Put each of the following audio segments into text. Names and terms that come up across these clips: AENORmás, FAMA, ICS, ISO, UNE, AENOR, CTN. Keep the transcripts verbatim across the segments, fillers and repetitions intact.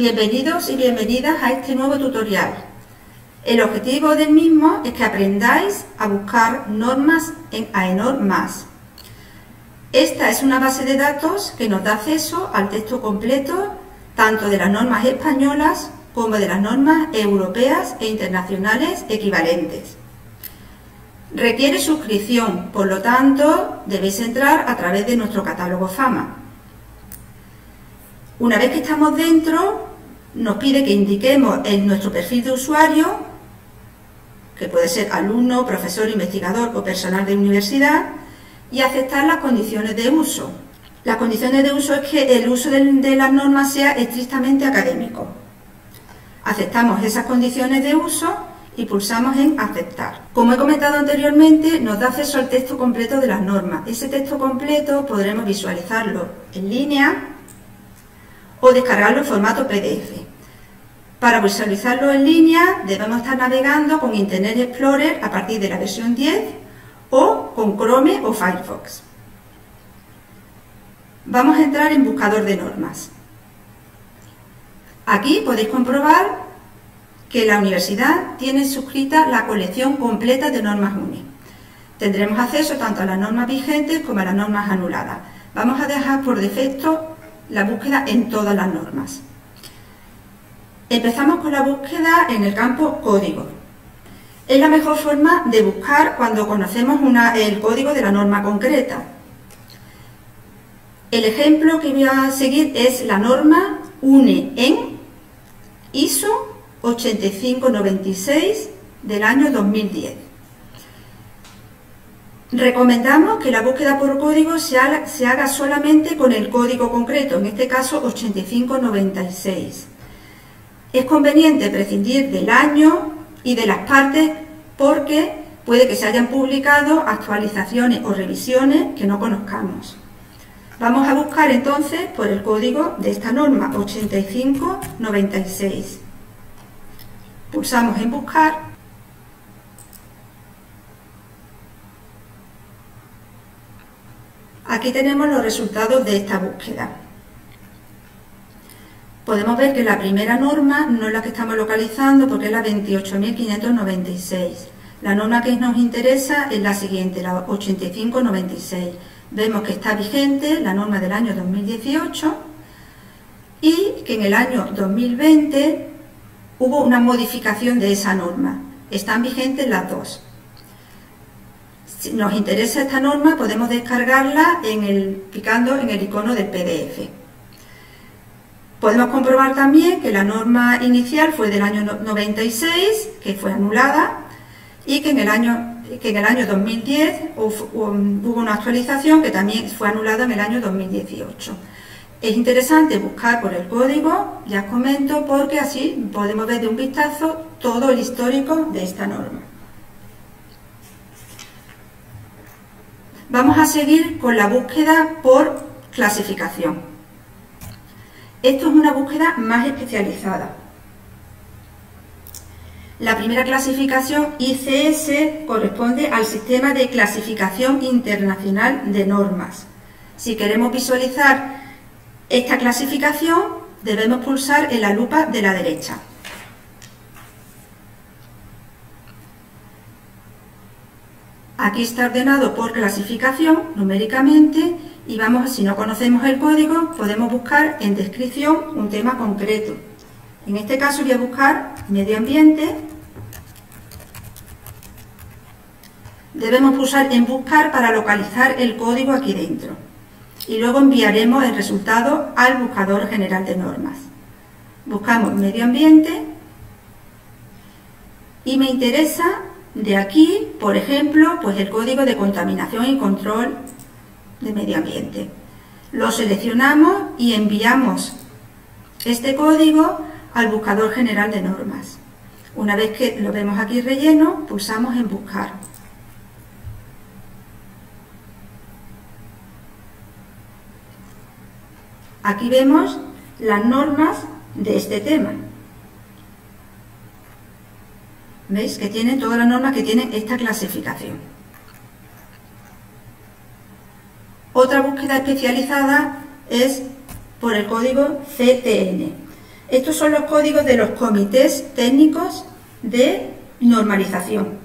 Bienvenidos y bienvenidas a este nuevo tutorial. El objetivo del mismo es que aprendáis a buscar normas en AENORmás. Esta es una base de datos que nos da acceso al texto completo tanto de las normas españolas como de las normas europeas e internacionales equivalentes. Requiere suscripción, por lo tanto debéis entrar a través de nuestro catálogo FAMA. Una vez que estamos dentro, nos pide que indiquemos en nuestro perfil de usuario, que puede ser alumno, profesor, investigador o personal de universidad, y aceptar las condiciones de uso. Las condiciones de uso es que el uso de, de las normas sea estrictamente académico. Aceptamos esas condiciones de uso y pulsamos en aceptar. Como he comentado anteriormente, nos da acceso al texto completo de las normas. Ese texto completo podremos visualizarlo en línea o descargarlo en formato P D F. Para visualizarlo en línea debemos estar navegando con Internet Explorer a partir de la versión diez o con Chrome o Firefox. Vamos a entrar en buscador de normas. Aquí podéis comprobar que la universidad tiene suscrita la colección completa de normas U N E. Tendremos acceso tanto a las normas vigentes como a las normas anuladas. Vamos a dejar por defecto la búsqueda en todas las normas. Empezamos con la búsqueda en el campo código. Es la mejor forma de buscar cuando conocemos una, el código de la norma concreta. El ejemplo que voy a seguir es la norma U N E en I S O ochenta y cinco noventa y seis del año dos mil diez. Recomendamos que la búsqueda por código se haga, se haga solamente con el código concreto, en este caso ochenta y cinco noventa y seis. Es conveniente prescindir del año y de las partes porque puede que se hayan publicado actualizaciones o revisiones que no conozcamos. Vamos a buscar entonces por el código de esta norma ochenta y cinco noventa y seis. Pulsamos en buscar . Aquí tenemos los resultados de esta búsqueda. Podemos ver que la primera norma no es la que estamos localizando porque es la veintiocho mil quinientos noventa y seis. La norma que nos interesa es la siguiente, la ochenta y cinco noventa y seis. Vemos que está vigente la norma del año dos mil dieciocho y que en el año dos mil veinte hubo una modificación de esa norma. Están vigentes las dos. Si nos interesa esta norma, podemos descargarla en el, picando en el icono del P D F. Podemos comprobar también que la norma inicial fue del año noventa y seis, que fue anulada, y que en el año, que en el año dos mil diez hubo una actualización que también fue anulada en el año dos mil dieciocho. Es interesante buscar por el código, ya os comento, porque así podemos ver de un vistazo todo el histórico de esta norma. Vamos a seguir con la búsqueda por clasificación. Esto es una búsqueda más especializada. La primera clasificación, I C S, corresponde al Sistema de Clasificación Internacional de Normas. Si queremos visualizar esta clasificación, debemos pulsar en la lupa de la derecha. Aquí está ordenado por clasificación numéricamente y vamos, si no conocemos el código, podemos buscar en descripción un tema concreto. En este caso voy a buscar medio ambiente. Debemos pulsar en buscar para localizar el código aquí dentro. Y luego enviaremos el resultado al buscador general de normas. Buscamos medio ambiente y me interesa de aquí, por ejemplo, pues el código de contaminación y control de medio ambiente. Lo seleccionamos y enviamos este código al buscador general de normas. Una vez que lo vemos aquí relleno, pulsamos en buscar. Aquí vemos las normas de este tema. ¿Veis? Que tienen todas las normas que tienen esta clasificación. Otra búsqueda especializada es por el código C T N. Estos son los códigos de los comités técnicos de normalización,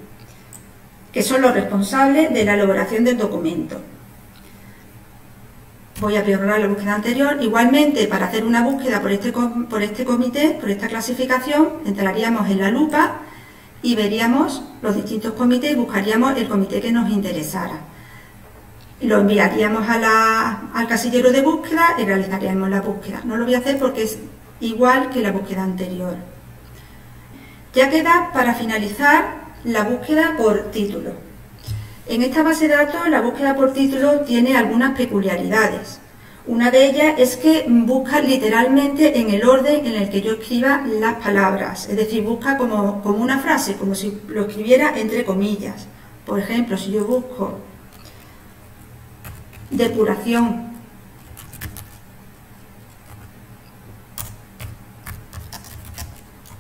que son los responsables de la elaboración del documento. Voy a priorizar la búsqueda anterior. Igualmente, para hacer una búsqueda por este, por este comité, por esta clasificación, entraríamos en la lupa y veríamos los distintos comités y buscaríamos el comité que nos interesara. Lo enviaríamos a la, al casillero de búsqueda y realizaríamos la búsqueda. No lo voy a hacer porque es igual que la búsqueda anterior. Ya queda para finalizar la búsqueda por título. En esta base de datos la búsqueda por título tiene algunas peculiaridades. Una de ellas es que busca literalmente en el orden en el que yo escriba las palabras, es decir, busca como, como una frase, como si lo escribiera entre comillas. Por ejemplo, si yo busco depuración,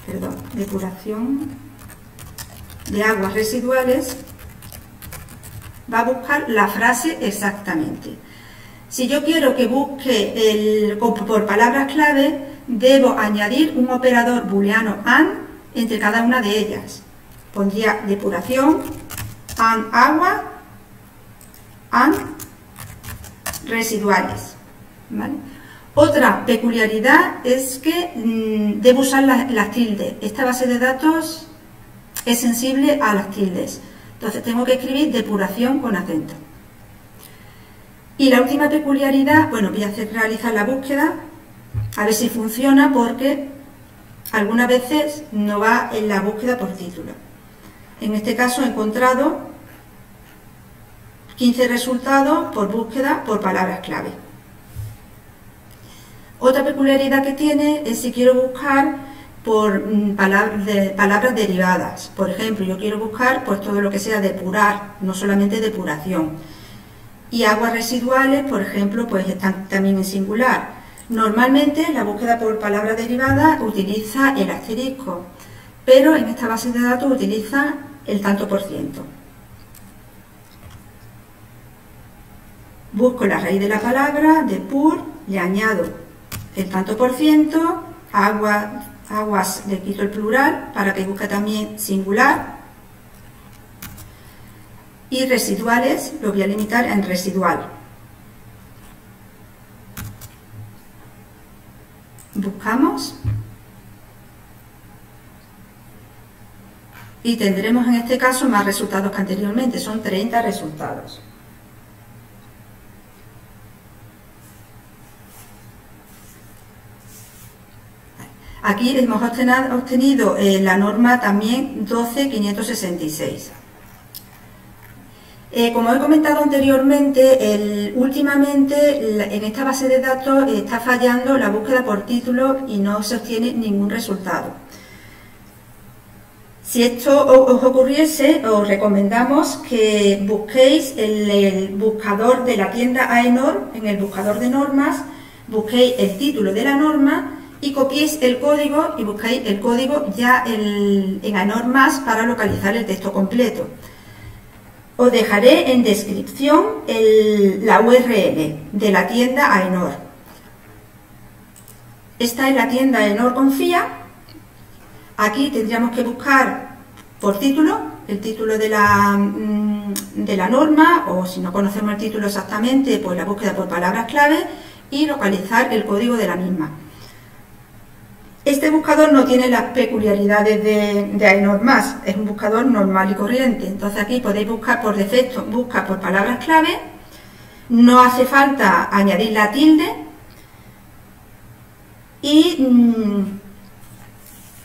perdón, depuración de aguas residuales, va a buscar la frase exactamente. Si yo quiero que busque el, por palabras clave, debo añadir un operador booleano AND entre cada una de ellas. Pondría depuración, AND agua, AND residuales, ¿vale? Otra peculiaridad es que mmm, debo usar las, las tildes. Esta base de datos es sensible a las tildes. Entonces tengo que escribir depuración con acento. Y la última peculiaridad, bueno, voy a hacer realizar la búsqueda, a ver si funciona, porque algunas veces no va en la búsqueda por título. En este caso he encontrado quince resultados por búsqueda por palabras clave. Otra peculiaridad que tiene es si quiero buscar por palabras, de, palabras derivadas. Por ejemplo, yo quiero buscar pues todo lo que sea depurar, no solamente depuración. Y aguas residuales, por ejemplo, pues están también en singular. Normalmente la búsqueda por palabras derivadas utiliza el asterisco, pero en esta base de datos utiliza el tanto por ciento. Busco la raíz de la palabra, depur, le añado el tanto por ciento, agua, aguas, le quito el plural para que busque también singular, y residuales lo voy a limitar en residual. Buscamos y tendremos en este caso más resultados que anteriormente, son treinta resultados. Aquí hemos obtenido eh, la norma también doce quinientos sesenta y seis. Eh, como he comentado anteriormente, el, últimamente la, en esta base de datos eh, está fallando la búsqueda por título y no se obtiene ningún resultado. Si esto os ocurriese, os recomendamos que busquéis el, el buscador de la tienda AENOR, en el buscador de normas, busquéis el título de la norma y copiéis el código y buscáis el código ya en, en AENORmás para localizar el texto completo. Os dejaré en descripción el, la U R L de la tienda AENOR. Esta es la tienda AENOR Confía. Aquí tendríamos que buscar por título, el título de la, de la norma, o si no conocemos el título exactamente, pues la búsqueda por palabras clave y localizar el código de la misma. Este buscador no tiene las peculiaridades de, de AENORmás, es un buscador normal y corriente. Entonces aquí podéis buscar por defecto, busca por palabras clave, no hace falta añadir la tilde y mmm,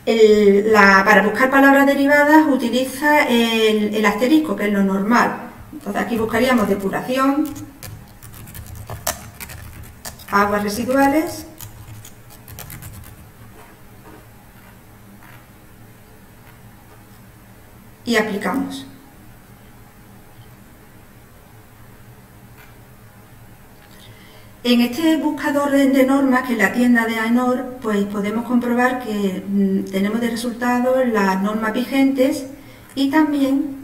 el, la, para buscar palabras derivadas utiliza el, el asterisco, que es lo normal. Entonces aquí buscaríamos depuración, aguas residuales, y aplicamos. En este buscador de normas, que es la tienda de AENOR, pues podemos comprobar que mmm, tenemos de resultados las normas vigentes y también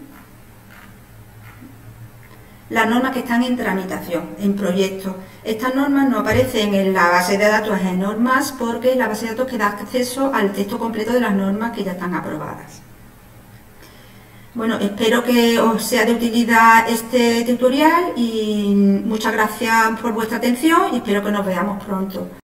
las normas que están en tramitación, en proyecto. Estas normas no aparecen en la base de datos AENORmás porque es la base de datos que da acceso al texto completo de las normas que ya están aprobadas. Bueno, espero que os sea de utilidad este tutorial y muchas gracias por vuestra atención y espero que nos veamos pronto.